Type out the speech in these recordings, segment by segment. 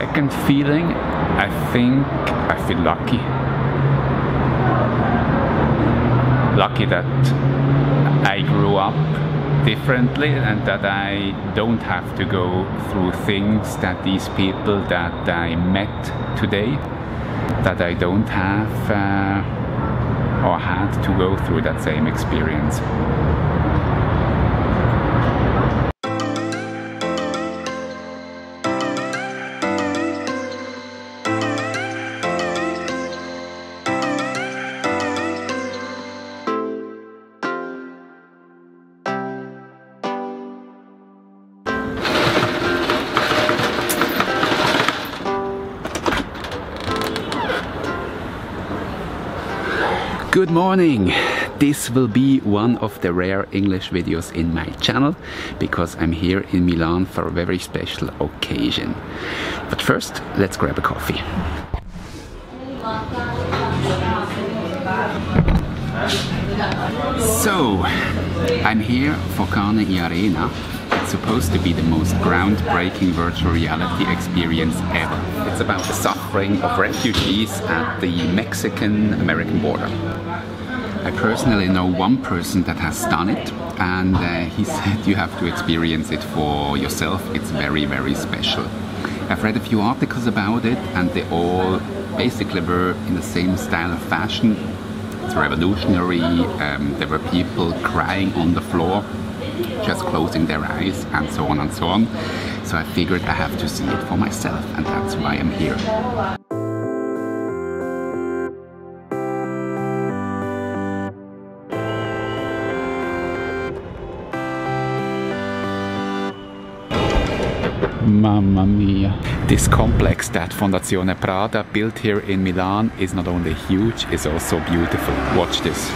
second feeling, I think I feel lucky. Lucky that I grew up differently and that I don't have to go through things that these people that I met today, that I don't have or had to go through that same experience. Good morning! This will be one of the rare English videos in my channel because I'm here in Milan for a very special occasion. But first, let's grab a coffee. So, I'm here for Carne y Arena. It's supposed to be the most groundbreaking virtual reality experience ever. It's about the suffering of refugees at the Mexican-American border. I personally know one person that has done it, and he said you have to experience it for yourself. It's very, very special. I've read a few articles about it, and they all basically were in the same style of fashion. It's revolutionary. There were people crying on the floor, just closing their eyes, and so on and so on. So I figured I have to see it for myself, and that's why I'm here. Mamma mia. This complex that Fondazione Prada built here in Milan is not only huge, it's also beautiful. Watch this.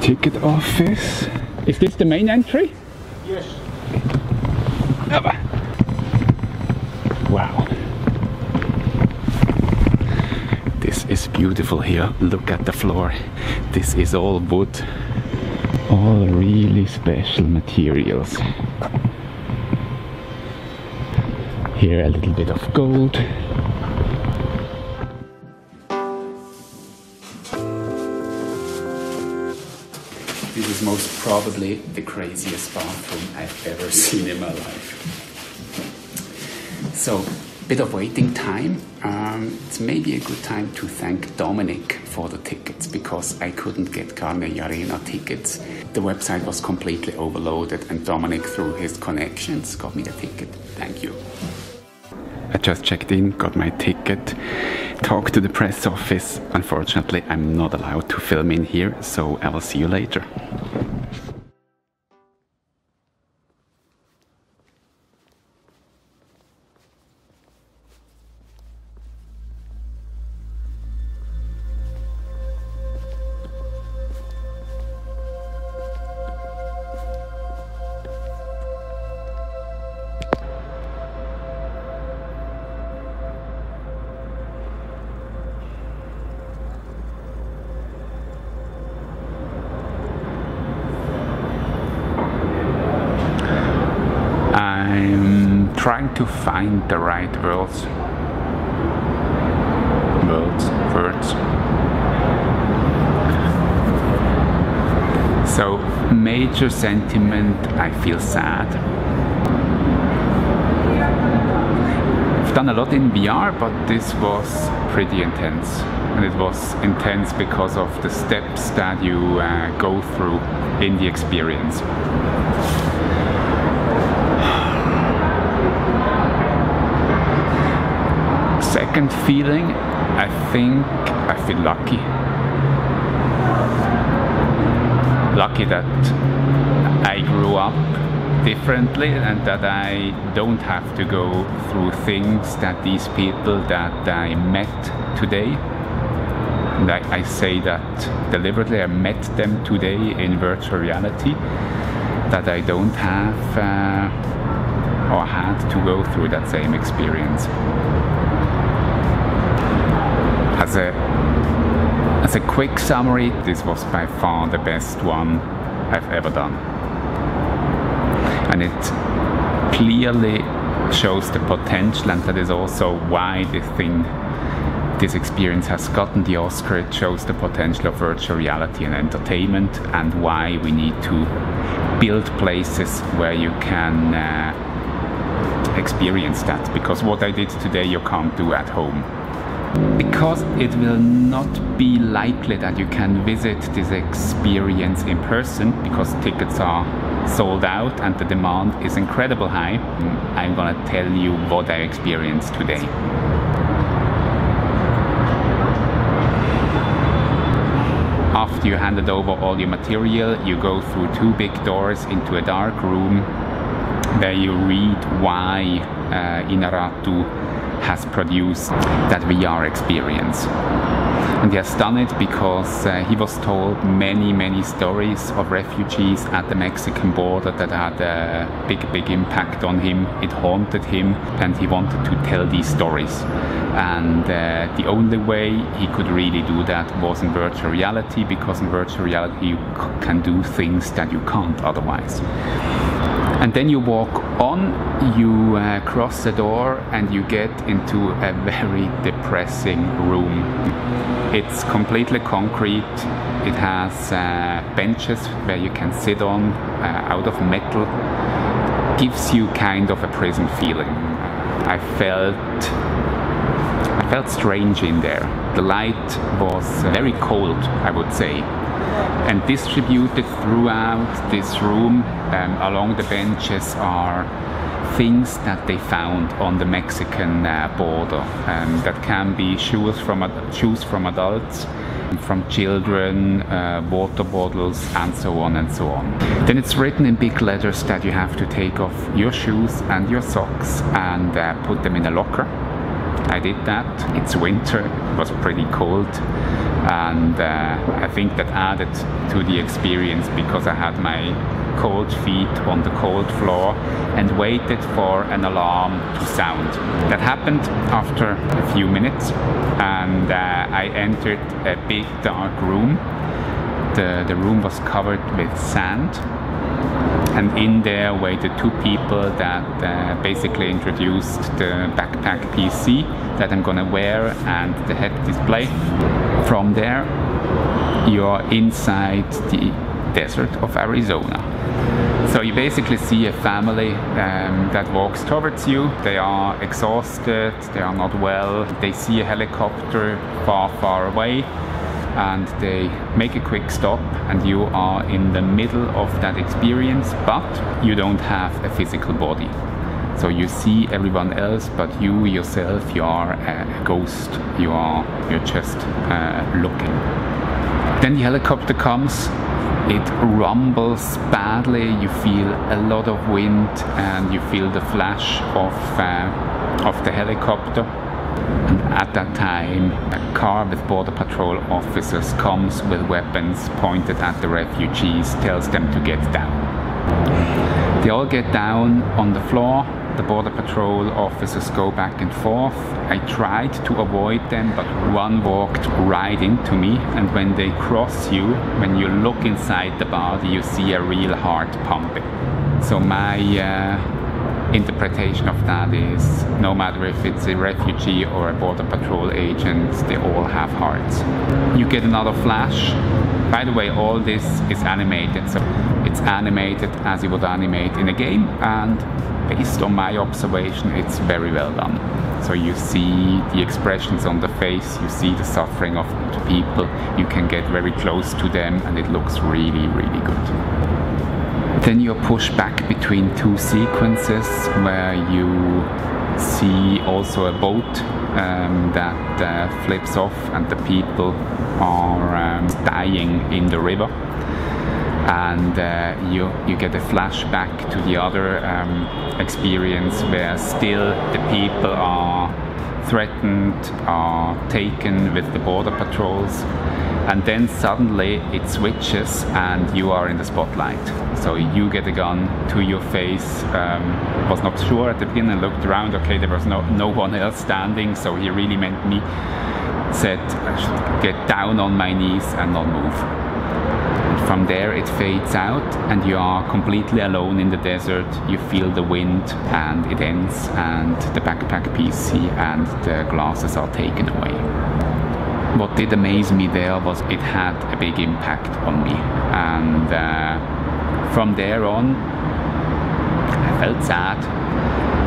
Ticket office. Is this the main entry? Yes. Wow. This is beautiful here. Look at the floor. This is all wood. All really special materials. Here a little bit of gold. This is most probably the craziest bathroom I've ever seen in my life. So, bit of waiting time. It's maybe a good time to thank Dominic for the tickets, because I couldn't get Carne y Arena tickets. The website was completely overloaded, and Dominic, through his connections, got me the ticket. Thank you. I just checked in, got my ticket, talked to the press office. Unfortunately, I'm not allowed to film in here, so I will see you later. Trying to find the right words. So, major sentiment, I feel sad. I've done a lot in VR, but this was pretty intense. And it was intense because of the steps that you go through in the experience. Second feeling, I think I feel lucky. Lucky that I grew up differently and that I don't have to go through things that these people that I met today, and I say that deliberately, I met them today in virtual reality, that I don't have or had to go through that same experience. As a quick summary, this was by far the best one I've ever done. And it clearly shows the potential, and that is also why this experience has gotten the Oscar. It shows the potential of virtual reality and entertainment, and why we need to build places where you can experience that. Because what I did today, you can't do at home. Because it will not be likely that you can visit this experience in person, because tickets are sold out and the demand is incredibly high, I'm gonna tell you what I experienced today. After you handed over all your material, you go through two big doors into a dark room where you read why Iñárritu has produced that VR experience. And he has done it because he was told many stories of refugees at the Mexican border that had a big impact on him. It haunted him, and he wanted to tell these stories. And the only way he could really do that was in virtual reality, because in virtual reality you can do things that you can't otherwise. And then you walk on, you cross the door, and you get into a very depressing room. It's completely concrete. It has benches where you can sit on, out of metal. It gives you kind of a prison feeling. I felt strange in there. The light was very cold, I would say. And distributed throughout this room, along the benches, are things that they found on the Mexican border. That can be shoes from adults, from children, water bottles, and so on and so on. Then it's written in big letters that you have to take off your shoes and your socks and put them in a locker. I did that. It's winter, it was pretty cold, and I think that added to the experience, because I had my cold feet on the cold floor and waited for an alarm to sound. That happened after a few minutes, and I entered a big dark room. The room was covered with sand, and in there waited two people that basically introduced the backpack PC that I'm gonna wear and the head display. From there, you're inside the desert of Arizona. So you basically see a family that walks towards you. They are exhausted, they are not well. They see a helicopter far away, and they make a quick stop, and you are in the middle of that experience, but you don't have a physical body. So you see everyone else, but you yourself, you are a ghost. You're just looking. Then the helicopter comes. It rumbles badly. You feel a lot of wind, and you feel the flash of the helicopter. And at that time, a car with border patrol officers comes with weapons pointed at the refugees, tells them to get down. They all get down on the floor. The border patrol officers go back and forth. I tried to avoid them, but one walked right into me. And when they cross you, when you look inside the body, you see a real heart pumping. So my interpretation of that is, no matter if it's a refugee or a border patrol agent, they all have hearts. You get another flash. By the way, all this is animated, so it's animated as you would animate in a game, and based on my observation, it's very well done. So you see the expressions on the face, you see the suffering of the people, you can get very close to them, and it looks really good. Then you're pushed back between two sequences where you see also a boat that flips off, and the people are dying in the river. And you get a flashback to the other experience where still the people are threatened, are taken with the border patrols. and then suddenly it switches and you are in the spotlight. So you get a gun to your face. Was not sure at the beginning, looked around, okay, there was no one else standing, so he really meant me. Said I should get down on my knees and not move. From there it fades out and you are completely alone in the desert. You feel the wind and it ends, and the backpack PC and the glasses are taken away. What did amaze me there was it had a big impact on me, and from there on I felt sad.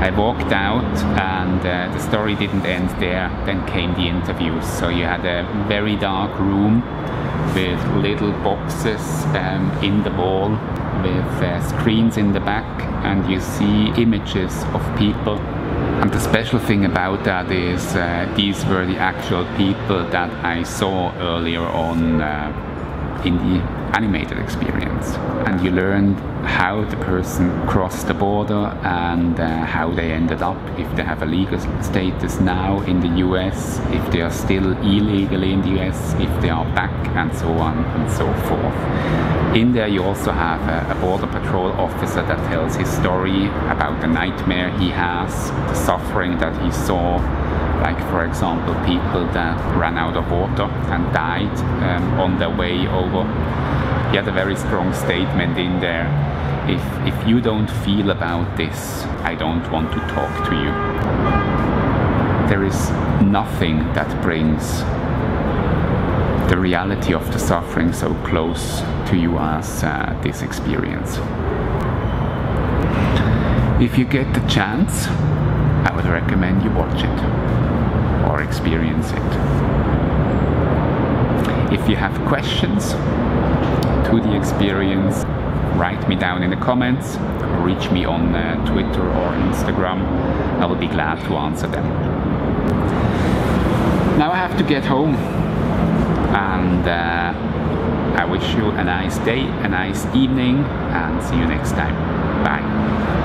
I walked out, and the story didn't end there. Then came the interviews. So you had a very dark room with little boxes in the wall, with screens in the back, and you see images of people. And the special thing about that is these were the actual people that I saw earlier on in the animated experience, and you learned how the person crossed the border and how they ended up, if they have a legal status now in the US, if they are still illegally in the US, if they are back, and so on and so forth. In there you also have a border patrol officer that tells his story about the nightmare he has, the suffering that he saw, like for example people that ran out of water and died on their way over. He had a very strong statement in there: if you don't feel about this, I don't want to talk to you. There is nothing that brings the reality of the suffering so close to you as this experience. If you get the chance, I would recommend you watch it or experience it. If you have questions to the experience, write me down in the comments, reach me on Twitter or Instagram. I will be glad to answer them. Now I have to get home, and I wish you a nice day, a nice evening, and see you next time. Bye.